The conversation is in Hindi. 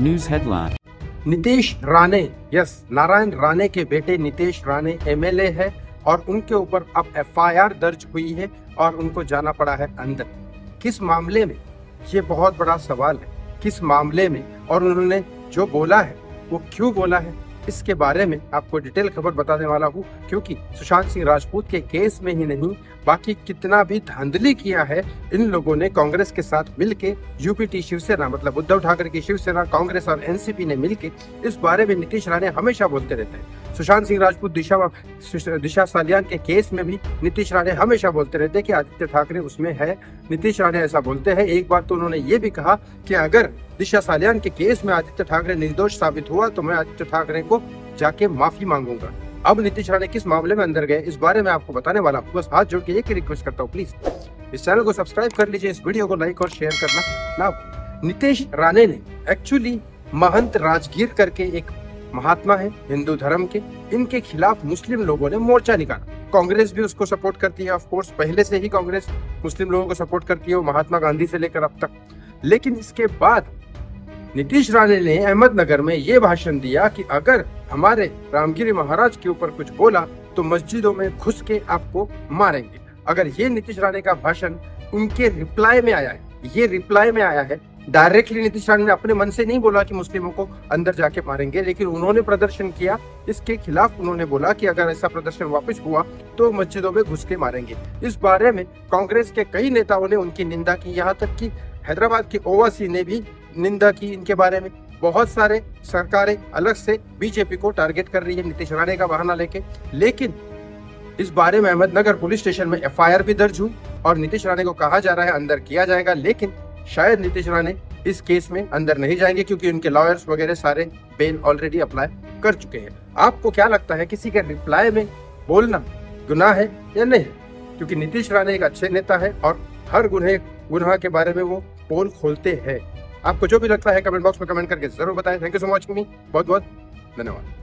News headline. Nitesh Rane, yes Narayan Rane के बेटे नितेश राणे एमएलए है और उनके ऊपर अब एफआईआर दर्ज हुई है और उनको जाना पड़ा है अंदर। किस मामले में, ये बहुत बड़ा सवाल है। किस मामले में और उन्होंने जो बोला है वो क्यों बोला है, इसके बारे में आपको डिटेल खबर बताने वाला हूँ, क्योंकि सुशांत सिंह राजपूत के केस में ही नहीं बाकी कितना भी धांधली किया है इन लोगों ने कांग्रेस के साथ मिलके। यूपीटी शिवसेना मतलब उद्धव ठाकरे की शिवसेना, कांग्रेस और एनसीपी ने मिलके, इस बारे में नितेश राणे हमेशा बोलते रहते हैं। सुशांत सिंह राजपूत, दिशा सालियान के केस में भी नितेश राणे हमेशा बोलते रहते हैं कि आदित्य ठाकरे उसमें है। नितेश राणे ऐसा बोलते हैं। एक बार तो उन्होंने ये भी कहा कि अगर दिशा सालियान के केस में आदित्य ठाकरे निर्दोष साबित हुआ तो मैं आदित्य ठाकरे को जाके माफी मांगूंगा। अब नितेश राणे किस मामले में अंदर गए, इस बारे में आपको बताने वाला हूँ। बस हाथ जोड़ के एक ही रिक्वेस्ट करता हूँ, प्लीज इस चैनल को सब्सक्राइब कर लीजिए, इस वीडियो को लाइक और शेयर करना ना भूलें। नितेश राणे ने एक्चुअली महंत राजगिर करके एक महात्मा है हिंदू धर्म के, इनके खिलाफ मुस्लिम लोगों ने मोर्चा निकाला। कांग्रेस भी उसको सपोर्ट करती है, ऑफ कोर्स पहले से ही कांग्रेस मुस्लिम लोगों को सपोर्ट करती है, वो महात्मा गांधी से लेकर अब तक। लेकिन इसके बाद नितेश राणे ने अहमदनगर में ये भाषण दिया कि अगर हमारे रामगिरि महाराज के ऊपर कुछ बोला तो मस्जिदों में घुस के आपको मारेंगे। अगर ये नितेश राणे का भाषण उनके रिप्लाई में आया है, ये रिप्लाई में आया है। डायरेक्टली नितेश राणे ने अपने मन से नहीं बोला कि मुस्लिमों को अंदर जाके मारेंगे, लेकिन उन्होंने प्रदर्शन किया, इसके खिलाफ उन्होंने बोला कि अगर ऐसा प्रदर्शन वापस हुआ तो मस्जिदों में घुस के मारेंगे। इस बारे में कांग्रेस के कई नेताओं ने उनकी निंदा की, यहाँ तक कि हैदराबाद के ओवासी ने भी निंदा की इनके बारे में। बहुत सारे सरकारें अलग से बीजेपी को टारगेट कर रही है नितेश राणे का बहाना लेके। लेकिन इस बारे में अहमदनगर पुलिस स्टेशन में एफआईआर भी दर्ज हुई और नितेश राणे को कहा जा रहा है अंदर किया जाएगा। लेकिन शायद नितेश राणे इस केस में अंदर नहीं जाएंगे, क्योंकि उनके लॉयर्स वगैरह सारे बेल ऑलरेडी अप्लाई कर चुके हैं। आपको क्या लगता है, किसी के रिप्लाई में बोलना गुनाह है या नहीं? क्योंकि नितेश राणे एक अच्छे नेता है और हर गुनाह के बारे में वो पोल खोलते हैं। आपको जो भी लगता है कमेंट बॉक्स में कमेंट करके जरूर बताएं। थैंक यू सो मच, बहुत बहुत धन्यवाद।